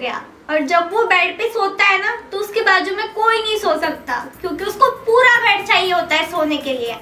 गया। और जब वो बेड पे सोता है ना तो उसके बाजू में कोई नहीं सो सकता, क्योंकि उसको पूरा बेड चाहिए होता है सोने के लिए।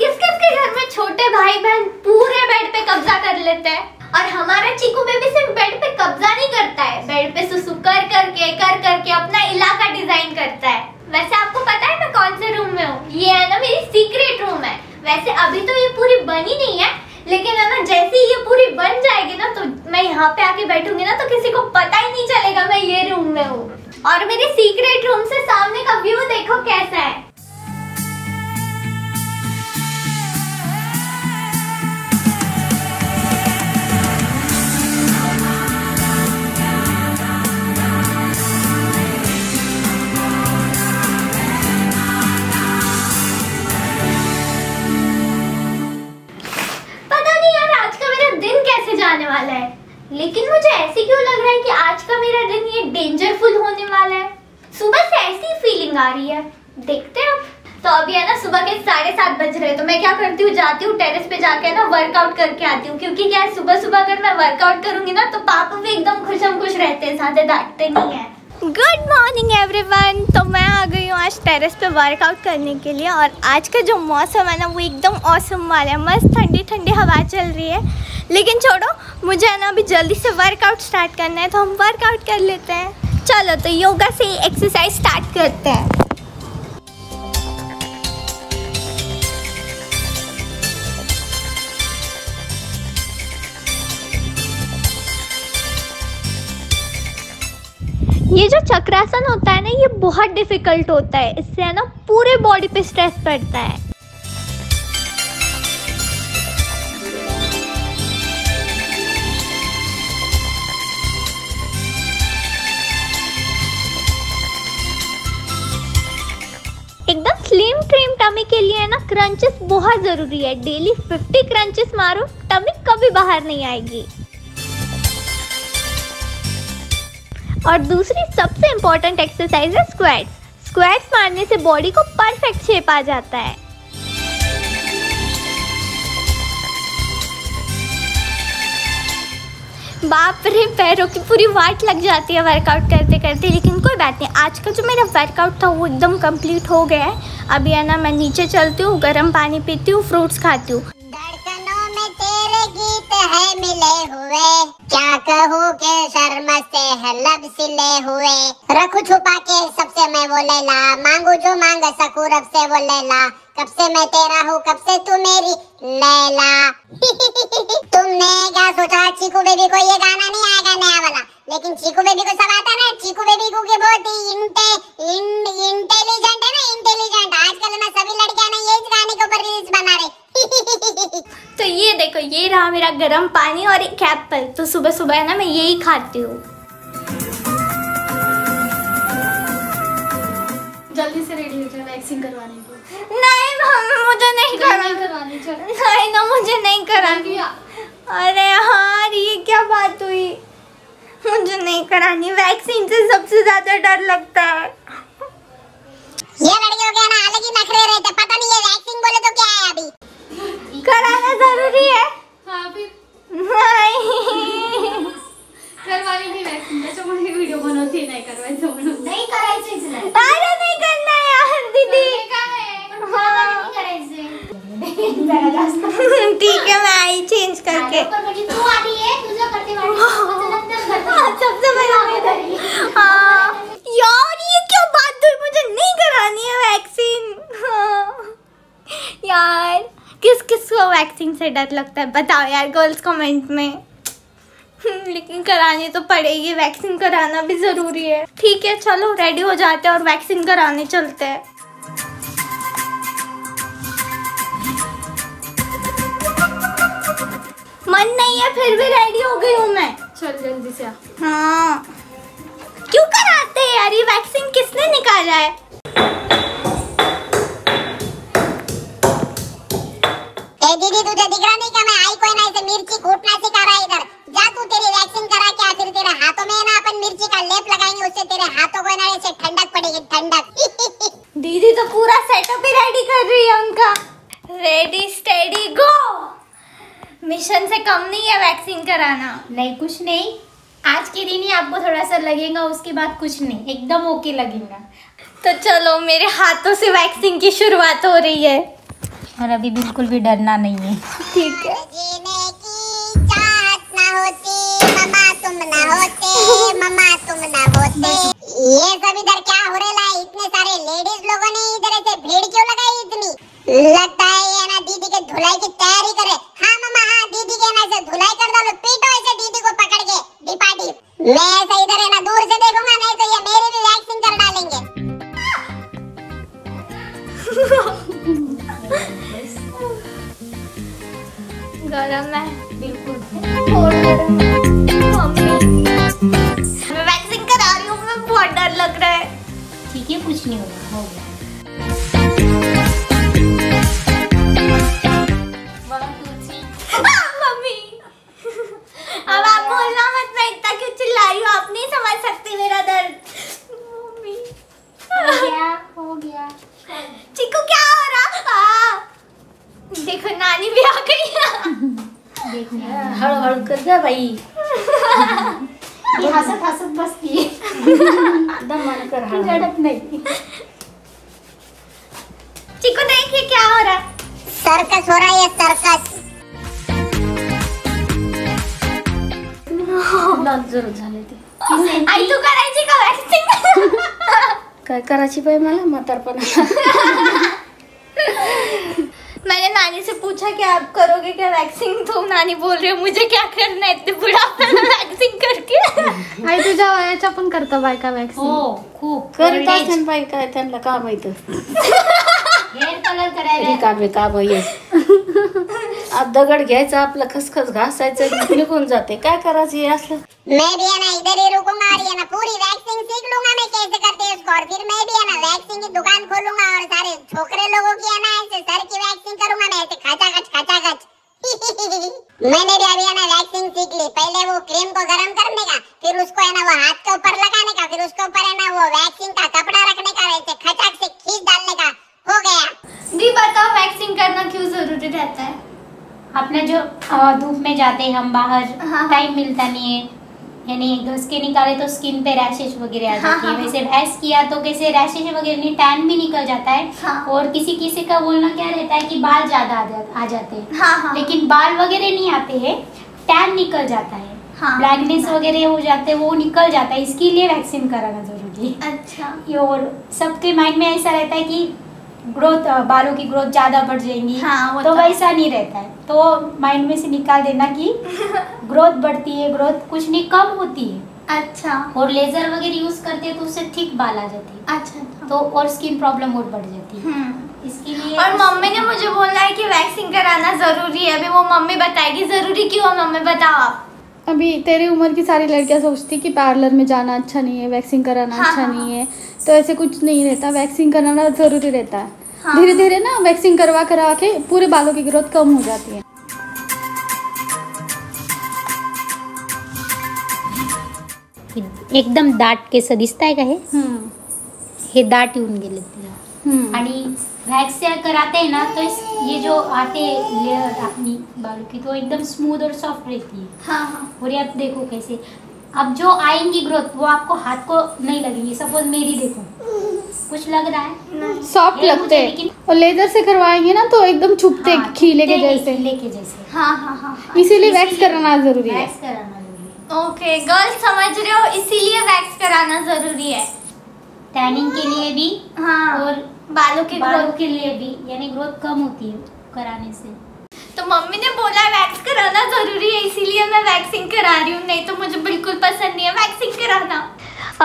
किस किस के घर में छोटे भाई बहन पूरे बेड पे कब्जा कर लेते हैं? और हमारा चीकू बेबी सिर्फ बेड पे कब्जा नहीं करता है, बेड पे सुसु कर करके अपना इलाका डिजाइन करता है। वैसे आपको पता है मैं कौन से रूम में हूँ? ये है ना मेरी सीक्रेट रूम है। वैसे अभी तो ये पूरी बनी नहीं है, लेकिन है ना जैसे ही ये पूरी बन जाएगी ना तो मैं यहाँ पे आके बैठूंगी ना तो किसी को पता ही नहीं चलेगा मैं ये रूम में हूँ। और मेरे सीक्रेट रूम से सामने का व्यू देखो कैसा है। वाला है, लेकिन मुझे ऐसे क्यों लग रहा है कि आज का मेरा दिन ये डेंजरफुल होने वाला है? सुबह से ऐसी फीलिंग आ रही है, देखते हैं। तो अभी है ना सुबह के 7:30 बज रहे हैं, तो मैं क्या करती हूँ, जाती हूँ टेरेस पे जाके ना वर्कआउट करके आती हूँ। क्योंकि क्या है, सुबह सुबह अगर मैं वर्कआउट करूंगी ना तो पापा भी एकदम खुशम खुश रहते हैं, ज्यादा डांटते नहीं है। Good morning everyone. तो मैं आ गई हूँ आज टेरेस पे वर्कआउट करने के लिए। और आज का जो मौसम है ना वो एकदम औसम वाला है, मस्त ठंडी ठंडी हवा चल रही है। लेकिन छोड़ो, मुझे है ना अभी जल्दी से वर्कआउट स्टार्ट करना है, तो हम वर्कआउट कर लेते हैं। चलो तो योगा से ही एक्सरसाइज स्टार्ट करते हैं। ये जो चक्रासन होता है ना ये बहुत डिफिकल्ट होता है, इससे है ना पूरे बॉडी पे स्ट्रेस पड़ता है। एकदम स्लिम ट्रिम टमी के लिए है ना क्रंचेस बहुत जरूरी है। डेली 50 क्रंचेस मारो, टमी कभी बाहर नहीं आएगी। और दूसरी सबसे इम्पोर्टेंट एक्सरसाइज है स्क्वैट्स। स्क्वैट्स मारने से बॉडी को परफेक्ट शेप आ जाता है। बाप रे, पैरों की पूरी वाट लग जाती है वर्कआउट करते करते, लेकिन कोई बात नहीं। आज का जो मेरा वर्कआउट था वो एकदम कंप्लीट हो गया है। अभी है ना मैं नीचे चलती हूँ, गर्म पानी पीती हूँ, फ्रूट्स खाती हूँ। क्या कहूँ के शर्म से है लब सिले हुए, रखूं छुपा के सबसे मैं वो लैला, मांगू जो मांग सकूं रब से वो लैला, कब से मैं तेरा हूँ कब से तू मेरी लैला। तुमने क्या सोचा चीकू बेबी को ये गाना नहीं आएगा नया वाला? लेकिन चीकू बेबी को सब आता है ना, चीकू बेबी को के बहुत इंटेलिजेंट है ना, इंटेलिजेंट। आजकल ना सभी लड़कियां ना ये गाने के ऊपर रील्स बना रही। तो ये देखो, ये रहा मेरा गरम पानी और एक एप्पल। तो सुबह सुबह है ना मैं यही खाती हूँ। जल्दी से रेडी हो जाना, वैक्सिंग करवानी को। नहीं मम्मी मुझे नहीं करवानी। नहीं ना मुझे नहीं करानी। अरे यार ये क्या बात हुई, मुझे नहीं करानी। वैक्सीन से सबसे ज्यादा डर लगता है। ये लड़कियों के ना अलग ही नखरे रहते, पता नहीं ये वैक्सीन बोले तो क्या है। अभी कराना जरूरी है। हाँ फिर नहीं करवानी भी वैक्सीन तो मुझे वीडियो बनाती नहीं करवाई तो नहीं कराई चीज नहीं। अरे नहीं करना यार दीदी, क्या है हाँ कराई। ठीक है मैं आई चेंज करके। तू आ रही है तुझे करते वाली सबसे बड़ा हाँ यार ये क्या बात हुई, मुझे नहीं करानी है वैक्सीन। यार किस किस को वैक्सीन से डर लगता है बताओ यार गर्ल्स कमेंट में। लेकिन करानी तो पड़ेगी, वैक्सीन कराना भी ज़रूरी है। ठीक है चलो रेडी हो जाते हैं और वैक्सीन कराने चलते हैं। मन नहीं है फिर भी रेडी हो गई हूँ मैं। चल जल्दी से। हाँ क्यों कराते हैं यार ये वैक्सीन, किसने निकाला है? दीदी तुझे दिख रहा नहीं क्या मैं आई? कोई ना इसे मिर्ची कूटना सिखा रहा है इधर। जा तू तेरी वैक्सीन करा के आ, फिर तेरे हाथों में ना अपन मिर्ची का लेप लगाएंगे, उससे तेरे हाथों को ना ऐसे ठंडक पड़ेगी, ठंडक। दीदी तो पूरा सेटअप ही रेडी कर रही है उनका। रेडी स्टेडी गो। मिशन से कम नहीं है वैक्सीन कराना। नहीं कुछ नहीं, आज के दिन ही आपको थोड़ा सा लगेगा, उसके बाद कुछ नहीं, एकदम ओके लगेगा। तो चलो मेरे हाथों से वैक्सीन की शुरुआत हो रही है और अभी बिल्कुल भी डरना नहीं है, ठीक है। जीने की चाहत ना होती, ममा तुम ना होते, ममा तुम ना होते। ये सब इधर क्या हो रहा है? इतने सारे लेडीज लोगों ने इधर ऐसे भीड़ क्यों लगाई इतनी? लगता है ये ना दीदी के धुलाई की तैयारी करे। हाँ ममा हाँ, दीदी के ना ऐसे धुलाई कर डालो, पीटो ऐसे दीदी को पकड़ के डिपाटी। मैं ऐसे इधर है ना दूर से देखूंगा, नहीं तो ये मेरी भी वैक्सीन कर डालेंगे। गरम है बिल्कुल, मैं वैक्सीन करा रही हूँ, मुझे बहुत डर लग रहा है। ठीक है कुछ नहीं होगा, होगा। मम्मी अब आप बोलना मत, मैं इतना क्यों चिल्ला रही हूँ, आप नहीं समझ सकती मेरा दर्द। मम्मी हो गया चिकू, क्या हो रहा? देखो नानी भी आ गई। हड़ो हड़ो कर गया भाई। हंसत हंसत बसती है, दम मन कर झड़प नहीं। चिकू देखिए क्या हो रहा, सर्कस हो रहा है, सर्कस। जरूर झाले ते आई तू करायची का वॅक्सिन? काय करायची बाई, मला म्हातारपण। मैंने नानी से पूछा कि आप करोगे क्या वैक्सीन? तो नानी बोल रही है मुझे क्या करना है इतने बुढ़ापे में वैक्सीन करके। आई तुझ्या वयाच्या पण करता बायका वैक्सीन? हो खूप करत असेल बायका, त्यांना का माहित। हेअर कलर करायला का बे का बाई, आप दगड घ्यायचा आपला खसखस घासायचं निघून जाते, काय करायचं हे असलं। मैं भी है ना इधर ही रुकूंगा और ये ना पूरी वैक्सीन सीख लूंगा मैं कैसे करते हैं उसको, और फिर मैं भी है ना वैक्सीन की दुकान खोलूंगा और सारे छोकरे लोगों की है ना ऐसे सर की वैक्सीन करूंगा मैं ऐसे खचाखच। मैंने भी अभी है ना वैक्सीन सीख ली, पहले वो क्रीम को गर्म करने का, फिर उसको है ना वो हाथ के ऊपर लगाने का, फिर उसके ऊपर है ना वो वैक्सीन का कपड़ा रखने का, ऐसे खचाक से खींच डालने का, हो गया। दी बताओ वैक्सीन करना क्यों जरूरी रहता है? अपना जो धूप में जाते हैं हम बाहर, टाइम मिलता नहीं है, यानी घसके निकाले तो स्किन पे रैशेज वगैरह आ जाती है, वैसे भैंस किया तो कैसे रैशेज वगैरह नहीं, टैन भी निकल जाता है। और किसी किसी का बोलना क्या रहता है कि बाल ज्यादा आ जाते हैं, लेकिन बाल वगैरह नहीं आते हैं, टैन निकल जाता है, ब्लैकनेस वगैरह हो जाते हैं, वो निकल जाता है, इसके लिए वैक्सीन कराना जरूरी है। अच्छा। और सबके माइंड में ऐसा रहता है कि ग्रोथ बालों की ग्रोथ ज्यादा बढ़ जाएंगी, तो वैसा नहीं रहता है, तो माइंड में से निकाल देना कि ग्रोथ बढ़ती है, ग्रोथ कुछ नहीं कम होती है। अच्छा। और लेजर वगैरह यूज करते हैं तो उससे थिक बाल आ जाती है। अच्छा। तो और स्किन प्रॉब्लम और बढ़ जाती है, इसके लिए। और मम्मी ने मुझे बोला है कि वैक्सीन कराना जरूरी है, अभी वो मम्मी बताएगी जरूरी क्यों है, मम्मी बताओ आप। अभी तेरी उम्र की सारी लड़कियां सोचती कि पार्लर में जाना अच्छा नहीं है, वैक्सीन कराना अच्छा नहीं है, तो ऐसे कुछ नहीं रहता, वैक्सीन कराना जरूरी रहता है। धीरे धीरे ना वैक्सीन करवा करवा के पूरे बालों की ग्रोथ कम हो जाती है। एकदम दाट केस दिसताय का हे दाट येऊन गेले तिला। आणि वैक्सीन कराते हैं ना तो ये जो आते लेयर अपनी बालों की तो एकदम स्मूथ और सॉफ्ट रहती है। और ये आप देखो कैसे अब जो आएंगी ग्रोथ वो आपको हाथ को नहीं लगेंगी। सपोज मेरी देखो कुछ लग रहा है, सॉफ्ट लगते हैं, और लेजर से करवाएंगे ना तो एकदम छुपते खीले के जैसे इसीलिए वैक्स कराना जरूरी है। ओके गर्ल्स समझ रहे हो, इसीलिए वैक्स कराना जरूरी है, टैनिंग के लिए भी और बालों के लिए भी, यानी ग्रोथ कम होती है कराने से। तो मम्मी ने बोला वैक्स कराना जरूरी है इसीलिए मैं वैक्सिंग करा रही हूँ, नहीं तो मुझे बिल्कुल पसंद नहीं है वैक्सिंग कराना।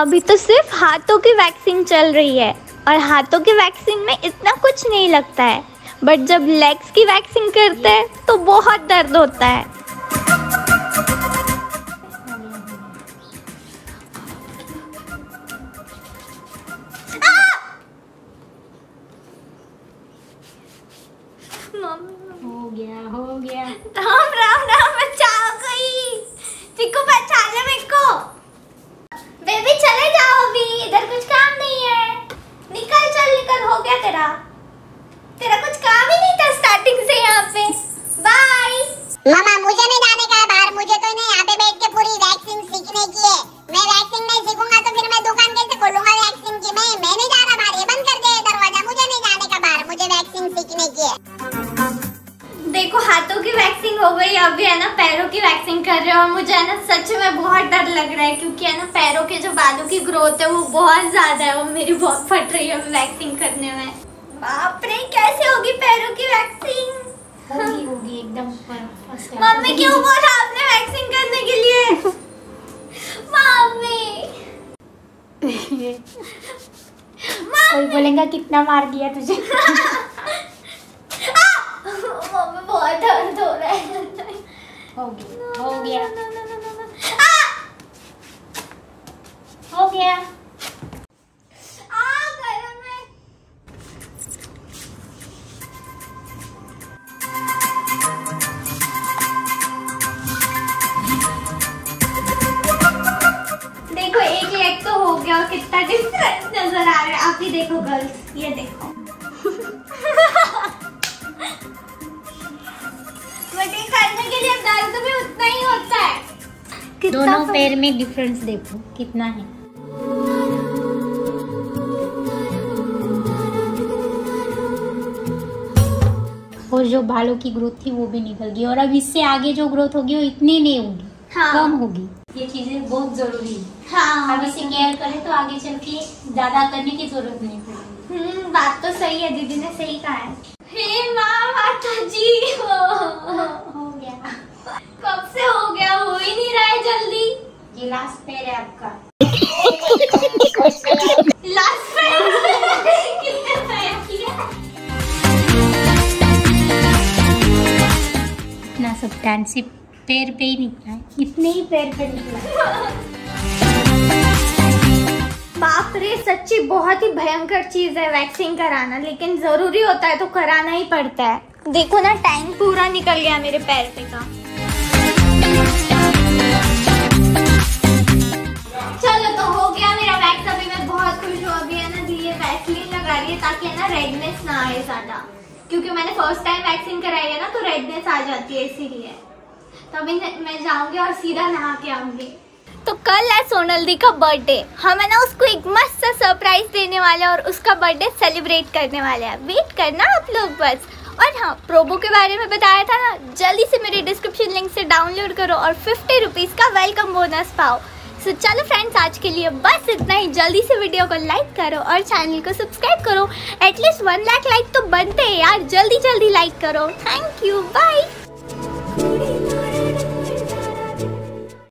अभी तो सिर्फ हाथों की वैक्सिंग चल रही है और हाथों की वैक्सिंग में इतना कुछ नहीं लगता है, बट जब लेग्स की वैक्सिंग करते हैं तो बहुत दर्द होता है। हो गया राम बचाओ कोई, चिकू बचा ले मेरे को। बेबी चले जाओ, अभी इधर कुछ काम नहीं है, निकल चल निकल, हो गया तेरा कुछ काम ही नहीं था स्टार्टिंग से यहाँ पे, बाय। मामा मुझे नहीं जाने का है बाहर, मुझे तो नहीं यहाँ पे बैठ के पूरी वैक्सिंग सीखने की है। मैं वैक्सिंग नहीं सीखूंगा तो फिर मैं दुकान कैसे खोलूंगा वैक्सिंग की। मैं नहीं जा रहा बाहर, ये बंद कर दे दरवाजा, मुझे नहीं जाने का बाहर, मुझे वैक्सिंग सीखने की है। देखो हाथों की वैक्सिंग हो गई, अभी है ना पैरों की वैक्सिंग कर रहे हो। और मुझे है ना सच में बहुत डर लग रहा है क्योंकि है ना पैरों के जो बालों की ग्रोथ है वो बहुत ज्यादा है और मेरी बहुत फट रही है वैक्सिंग करने में। बाप रे कैसे होगी पैरों की वैक्सिंग? होगी एकदम फर्स्ट क्लास। मम्मी क्यों बोला आपने वैक्सिंग करने के लिए? मम्मी कोई बोलेगा कितना मार दिया तुझे। मम्मी बहुत दर्द हो रहा है। हो गया कितना डिफरेंस नजर आ रहा है। आप ही देखो गर्ल्स, ये देखो। करने के लिए दर्द भी उतना ही होता है। दोनों पैर में डिफरेंस देखो कितना है। और जो बालों की ग्रोथ थी वो भी निकल गई और अब इससे आगे जो ग्रोथ होगी वो इतनी नहीं होगी, कम होगी। ये चीजें बहुत जरूरी है। हाँ, अब इसे केयर करें तो आगे चल के ज्यादा करने की जरूरत नहीं पड़ेगी। बात तो सही है, दीदी ने सही कहा है। हे माँ माता जी, हो गया। कब से हो गया, हो ही नहीं रहा है जल्दी। ये लास्ट पैर है आपका। लास्ट पैर कितने पैर किया? इतना सब डांसी पैर पे ही निकला है, इतने ही पैर पे निकला। बाप रे सच्ची बहुत ही भयंकर चीज है वैक्सिंग कराना, लेकिन जरूरी होता है तो कराना ही पड़ता है। देखो ना टाइम पूरा निकल गया मेरे पैर पे का। चलो तो हो गया मेरा वैक्स, अभी मैं बहुत खुश हूँ। अभी है ना धीरे वैक्सीन लगा रही है ताकि है ना रेडनेस ना आए ज्यादा, क्योंकि मैंने फर्स्ट टाइम वैक्सीन कराई है ना तो रेडनेस आ जाती है, इसीलिए तभी मैं जाऊंगी और सीधा नहा के आऊंगी। तो कल है सोनल दी का बर्थडे, हम है ना उसको एक मस्त सा सरप्राइज देने वाले और उसका बर्थडे सेलिब्रेट करने वाले हैं। वेट करना आप लोग बस। और हाँ प्रोबो के बारे में बताया था ना, जल्दी से मेरे डिस्क्रिप्शन लिंक से डाउनलोड करो और 50 रुपीज़ का वेलकम बोनस पाओ। सो चलो फ्रेंड्स आज के लिए बस इतना ही। जल्दी से वीडियो को लाइक करो और चैनल को सब्सक्राइब करो। एटलीस्ट 1 लाख लाइक तो बनते हैं यार, जल्दी जल्दी लाइक करो। Thank you, bye.